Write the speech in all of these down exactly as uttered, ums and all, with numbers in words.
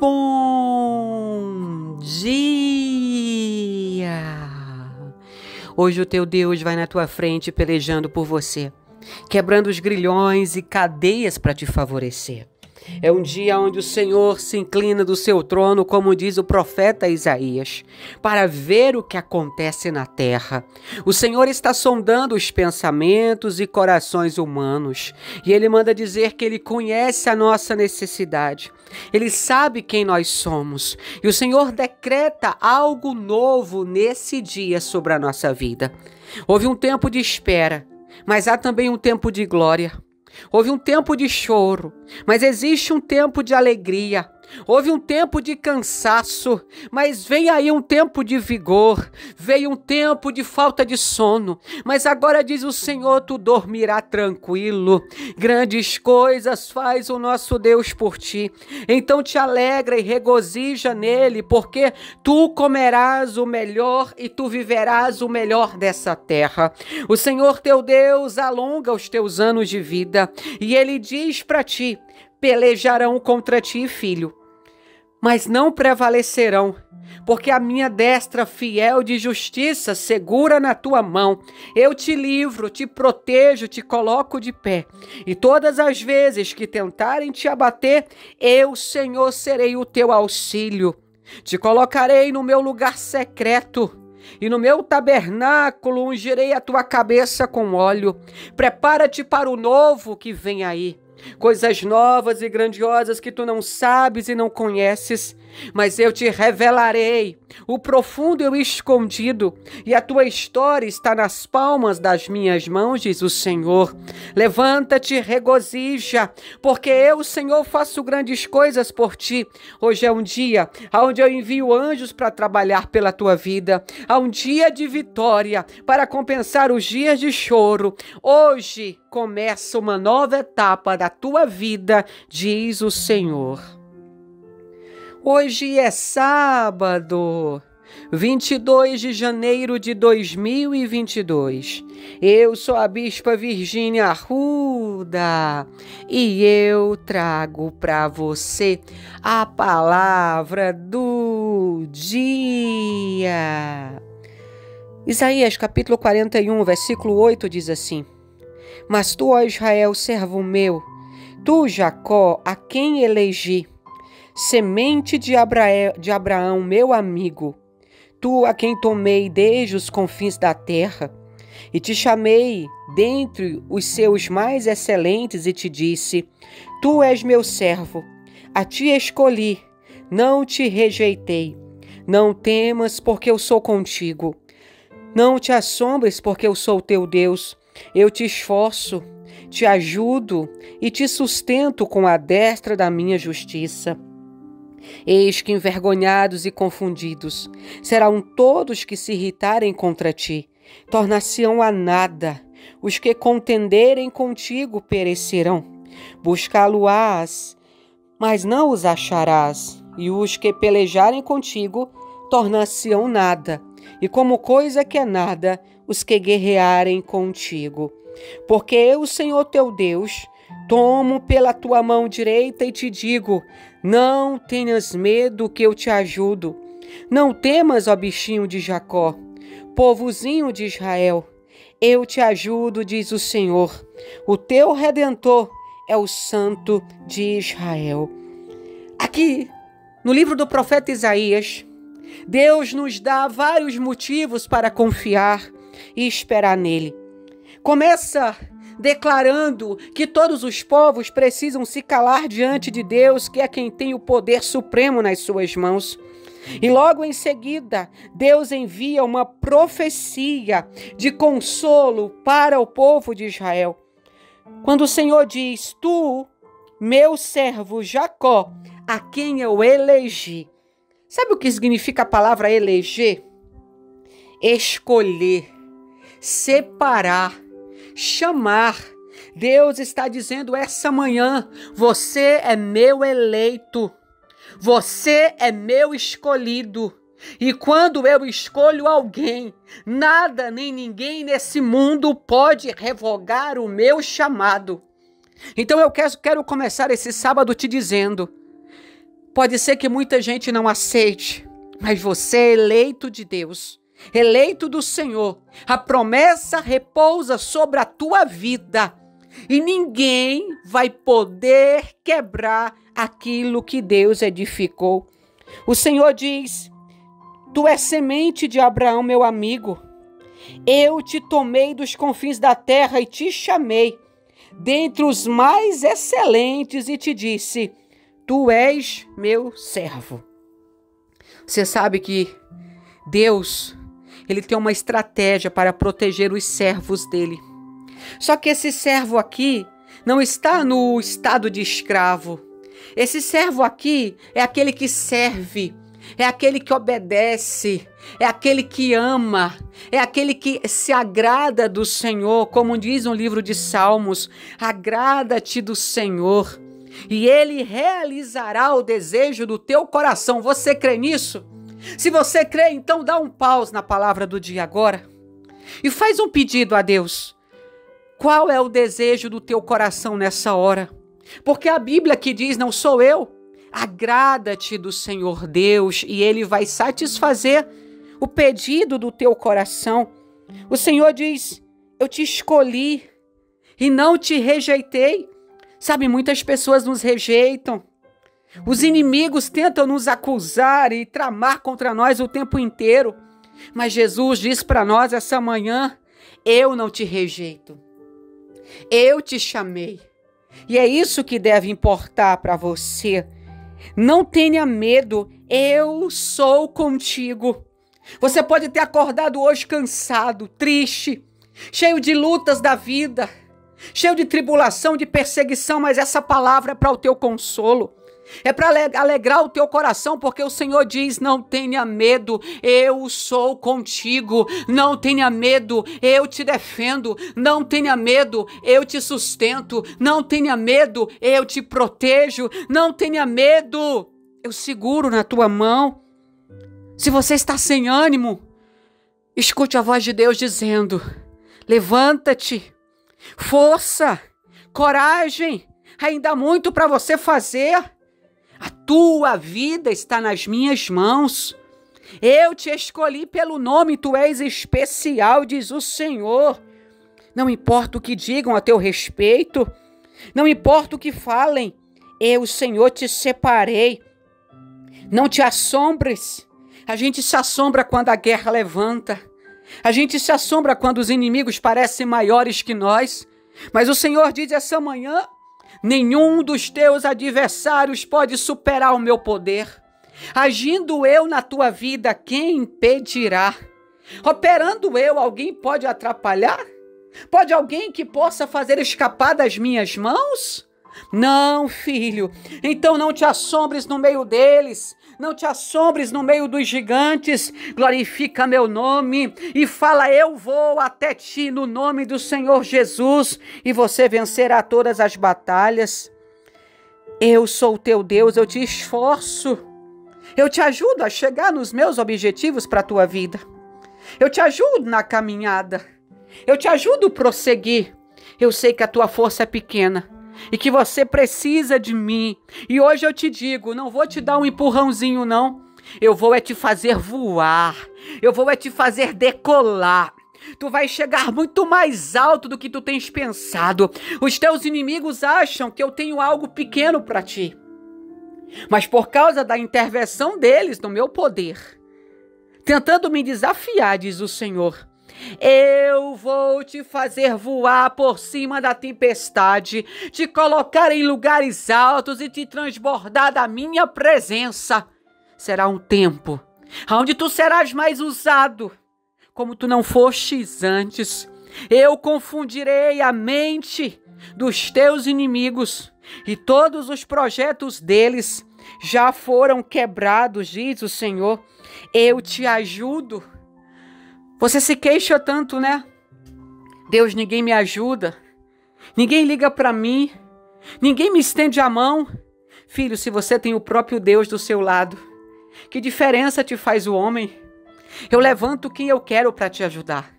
Bom dia! Hoje o teu Deus vai na tua frente pelejando por você, quebrando os grilhões e cadeias para te favorecer. É um dia onde o Senhor se inclina do seu trono, como diz o profeta Isaías, para ver o que acontece na terra. O Senhor está sondando os pensamentos e corações humanos, e Ele manda dizer que Ele conhece a nossa necessidade. Ele sabe quem nós somos, e o Senhor decreta algo novo nesse dia sobre a nossa vida. Houve um tempo de espera, mas há também um tempo de glória. Houve um tempo de choro, mas existe um tempo de alegria. Houve um tempo de cansaço, mas vem aí um tempo de vigor. Veio um tempo de falta de sono, mas agora diz o Senhor, tu dormirá tranquilo. Grandes coisas faz o nosso Deus por ti. Então te alegra e regozija nele, porque tu comerás o melhor e tu viverás o melhor dessa terra. O Senhor teu Deus alonga os teus anos de vida e Ele diz para ti, pelejarão contra ti, filho, mas não prevalecerão, porque a minha destra fiel de justiça segura na tua mão. Eu te livro, te protejo, te coloco de pé. E todas as vezes que tentarem te abater, eu, Senhor, serei o teu auxílio. Te colocarei no meu lugar secreto. E no meu tabernáculo ungirei a tua cabeça com óleo. Prepara-te para o novo que vem aí. Coisas novas e grandiosas que tu não sabes e não conheces, mas eu te revelarei o profundo e o escondido, e a tua história está nas palmas das minhas mãos, diz o Senhor. Levanta-te e regozija, porque eu, Senhor, faço grandes coisas por ti. Hoje é um dia onde eu envio anjos para trabalhar pela tua vida, há um dia de vitória para compensar os dias de choro. Hoje começa uma nova etapa da tua vida, diz o Senhor. Hoje é sábado, vinte e dois de janeiro de dois mil e vinte e dois. Eu sou a Bispa Virgínia Arruda e eu trago para você a palavra do dia. Isaías capítulo quarenta e um, versículo oito diz assim: Mas tu, ó Israel, servo meu, tu, Jacó, a quem elegi, semente de Abraão, de Abraão, meu amigo, tu a quem tomei desde os confins da terra, e te chamei dentre os seus mais excelentes e te disse, tu és meu servo, a ti escolhi, não te rejeitei. Não temas, porque eu sou contigo. Não te assombres, porque eu sou teu Deus. Eu te esforço, te ajudo e te sustento com a destra da minha justiça. Eis que envergonhados e confundidos serão todos que se irritarem contra ti, tornar-se-ão a nada, os que contenderem contigo perecerão. Buscá-lo-ás, mas não os acharás, e os que pelejarem contigo tornar-se-ão nada, e como coisa que é nada, os que guerrearem contigo. Porque eu, Senhor teu Deus, tomo pela tua mão direita e te digo, não tenhas medo que eu te ajudo. Não temas, ó bichinho de Jacó, povozinho de Israel. Eu te ajudo, diz o Senhor. O teu Redentor é o Santo de Israel. Aqui, no livro do profeta Isaías, Deus nos dá vários motivos para confiar e esperar nele. Começa declarando que todos os povos precisam se calar diante de Deus, que é quem tem o poder supremo nas suas mãos. E logo em seguida, Deus envia uma profecia de consolo para o povo de Israel. Quando o Senhor diz, tu, meu servo Jacó, a quem eu elegi. Sabe o que significa a palavra eleger? Escolher, separar, chamar. Deus está dizendo essa manhã, você é meu eleito, você é meu escolhido. E quando eu escolho alguém, nada nem ninguém nesse mundo pode revogar o meu chamado. Então eu quero, quero começar esse sábado te dizendo, Pode ser que muita gente não aceite, mas você é eleito de Deus, eleito do Senhor. A promessa repousa sobre a tua vida e ninguém vai poder quebrar aquilo que Deus edificou. O Senhor diz: tu és semente de Abraão, meu amigo. Eu te tomei dos confins da terra e te chamei dentre os mais excelentes e te disse: tu és meu servo. Você sabe que Deus, ele tem uma estratégia para proteger os servos dele. Só que esse servo aqui não está no estado de escravo. Esse servo aqui é aquele que serve, é aquele que obedece, é aquele que ama, é aquele que se agrada do Senhor, como diz no livro de Salmos: agrada-te do Senhor e ele realizará o desejo do teu coração. Você crê nisso? Se você crê, então dá um pause na palavra do dia agora e faz um pedido a Deus. Qual é o desejo do teu coração nessa hora? Porque a Bíblia que diz: não sou eu. Agrada-te do Senhor Deus e ele vai satisfazer o pedido do teu coração. O Senhor diz: eu te escolhi e não te rejeitei. Sabe, muitas pessoas nos rejeitam. Os inimigos tentam nos acusar e tramar contra nós o tempo inteiro. Mas Jesus diz para nós essa manhã: eu não te rejeito. Eu te chamei. E é isso que deve importar para você. Não tenha medo, eu sou contigo. Você pode ter acordado hoje cansado, triste, cheio de lutas da vida, cheio de tribulação, de perseguição, mas essa palavra é para o teu consolo, é para alegrar o teu coração, porque o Senhor diz: não tenha medo, eu sou contigo. Não tenha medo, eu te defendo. Não tenha medo, eu te sustento. Não tenha medo, eu te protejo. Não tenha medo, eu seguro na tua mão. Se você está sem ânimo, escute a voz de Deus dizendo: levanta-te, força, coragem, ainda há muito para você fazer. A tua vida está nas minhas mãos. Eu te escolhi pelo nome, tu és especial, diz o Senhor. Não importa o que digam a teu respeito, não importa o que falem, eu, Senhor, te separei. Não te assombres. A gente se assombra quando a guerra levanta. A gente se assombra quando os inimigos parecem maiores que nós. Mas o Senhor diz essa manhã: nenhum dos teus adversários pode superar o meu poder. Agindo eu na tua vida, quem impedirá? Operando eu, alguém pode atrapalhar? Pode alguém que possa fazer escapar das minhas mãos? Não, filho. Então não te assombres no meio deles. Não te assombres no meio dos gigantes. Glorifica meu nome e fala: eu vou até ti no nome do Senhor Jesus e você vencerá todas as batalhas. Eu sou o teu Deus, eu te esforço. Eu te ajudo a chegar nos meus objetivos para a tua vida. Eu te ajudo na caminhada. Eu te ajudo a prosseguir. Eu sei que a tua força é pequena e que você precisa de mim. E hoje eu te digo, não vou te dar um empurrãozinho, não. Eu vou é te fazer voar. Eu vou é te fazer decolar. Tu vai chegar muito mais alto do que tu tens pensado. Os teus inimigos acham que eu tenho algo pequeno para ti. Mas por causa da intervenção deles no meu poder, tentando me desafiar, diz o Senhor, eu vou te fazer voar por cima da tempestade, te colocar em lugares altos e te transbordar da minha presença. Será um tempo onde tu serás mais usado, como tu não fostes antes. Eu confundirei a mente dos teus inimigos e todos os projetos deles já foram quebrados, diz o Senhor. Eu te ajudo. Você se queixa tanto, né? Deus, ninguém me ajuda. Ninguém liga para mim. Ninguém me estende a mão. Filho, se você tem o próprio Deus do seu lado, que diferença te faz o homem? Eu levanto quem eu quero para te ajudar.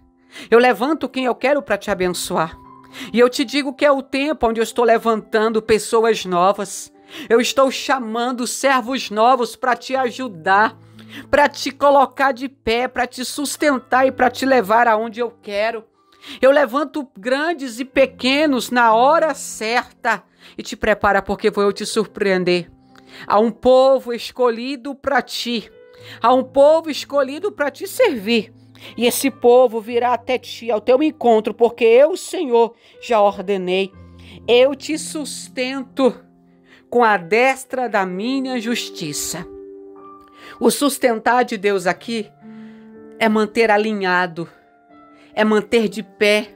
Eu levanto quem eu quero para te abençoar. E eu te digo que é o tempo onde eu estou levantando pessoas novas. Eu estou chamando servos novos para te ajudar, para te colocar de pé, para te sustentar e para te levar aonde eu quero. Eu levanto grandes e pequenos na hora certa e te prepara, porque vou eu te surpreender. Há um povo escolhido para ti, há um povo escolhido para te servir, e esse povo virá até ti, ao teu encontro, porque eu, Senhor, já ordenei. Eu te sustento com a destra da minha justiça. O sustentar de Deus aqui é manter alinhado, é manter de pé,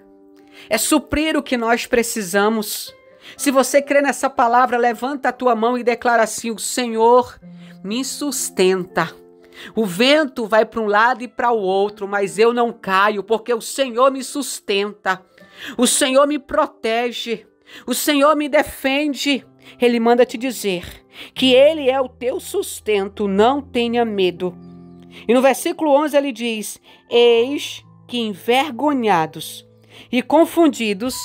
é suprir o que nós precisamos. Se você crê nessa palavra, levanta a tua mão e declara assim: o Senhor me sustenta. O vento vai para um lado e para o outro, mas eu não caio, porque o Senhor me sustenta. O Senhor me protege. O Senhor me defende. Ele manda te dizer que Ele é o teu sustento, não tenha medo. E no versículo onze ele diz: eis que envergonhados e confundidos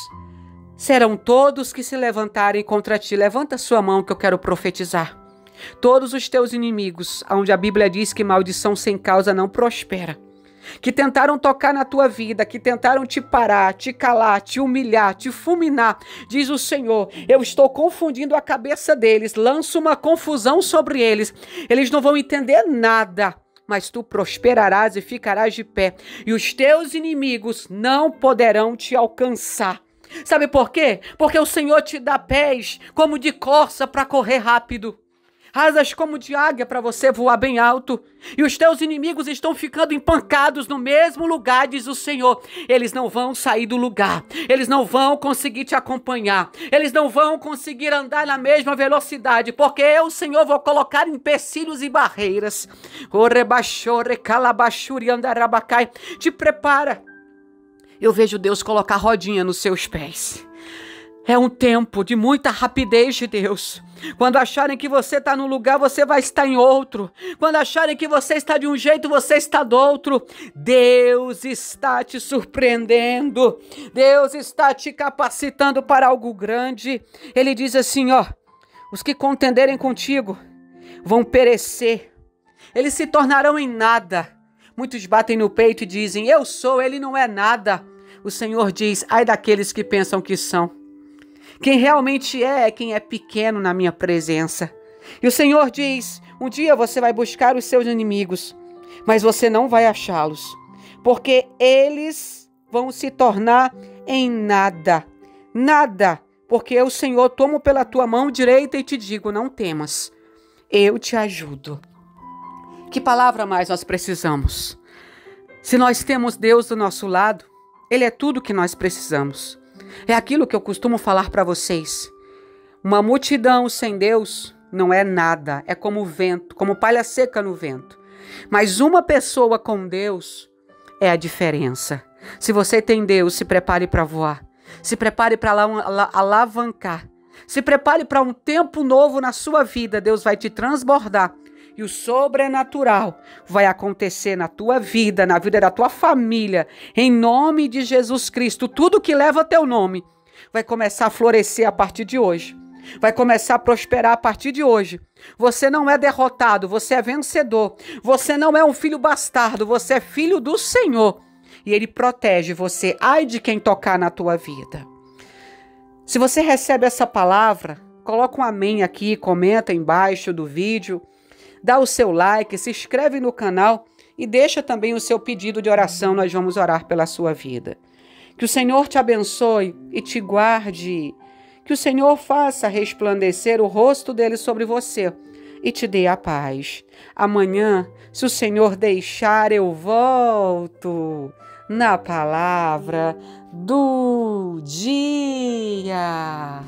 serão todos que se levantarem contra ti. Levanta sua mão que eu quero profetizar. Todos os teus inimigos, onde a Bíblia diz que maldição sem causa não prospera, que tentaram tocar na tua vida, que tentaram te parar, te calar, te humilhar, te fulminar, diz o Senhor, eu estou confundindo a cabeça deles, lanço uma confusão sobre eles, eles não vão entender nada, mas tu prosperarás e ficarás de pé, e os teus inimigos não poderão te alcançar. Sabe por quê? Porque o Senhor te dá pés como de corça para correr rápido, asas como de águia para você voar bem alto, e os teus inimigos estão ficando empancados no mesmo lugar, diz o Senhor. Eles não vão sair do lugar, eles não vão conseguir te acompanhar, eles não vão conseguir andar na mesma velocidade, porque eu, Senhor, vou colocar empecilhos e barreiras. Te prepara. Eu vejo Deus colocar rodinha nos seus pés. É um tempo de muita rapidez de Deus. Quando acharem que você está num lugar, você vai estar em outro. Quando acharem que você está de um jeito, você está do outro. Deus está te surpreendendo. Deus está te capacitando para algo grande. Ele diz assim, ó, os que contenderem contigo vão perecer. Eles se tornarão em nada. Muitos batem no peito e dizem, eu sou, ele não é nada. O Senhor diz, ai daqueles que pensam que são. Quem realmente é, é quem é pequeno na minha presença. E o Senhor diz, um dia você vai buscar os seus inimigos, mas você não vai achá-los, porque eles vão se tornar em nada, nada, porque eu, Senhor, tomo pela tua mão direita e te digo, não temas, eu te ajudo. Que palavra mais nós precisamos? Se nós temos Deus do nosso lado, Ele é tudo que nós precisamos. É aquilo que eu costumo falar para vocês. Uma multidão sem Deus não é nada, é como o vento, como palha seca no vento. Mas uma pessoa com Deus é a diferença. Se você tem Deus, se prepare para voar, se prepare para alavancar, se prepare para um tempo novo na sua vida. Deus vai te transbordar e o sobrenatural vai acontecer na tua vida, na vida da tua família, em nome de Jesus Cristo. Tudo que leva teu nome vai começar a florescer a partir de hoje, vai começar a prosperar a partir de hoje. Você não é derrotado, você é vencedor, você não é um filho bastardo, você é filho do Senhor e Ele protege você. Ai de quem tocar na tua vida. Se você recebe essa palavra, coloca um amém aqui, comenta embaixo do vídeo, dá o seu like, se inscreve no canal e deixa também o seu pedido de oração. Nós vamos orar pela sua vida. Que o Senhor te abençoe e te guarde. Que o Senhor faça resplandecer o rosto dele sobre você e te dê a paz. Amanhã, se o Senhor deixar, eu volto na palavra do dia.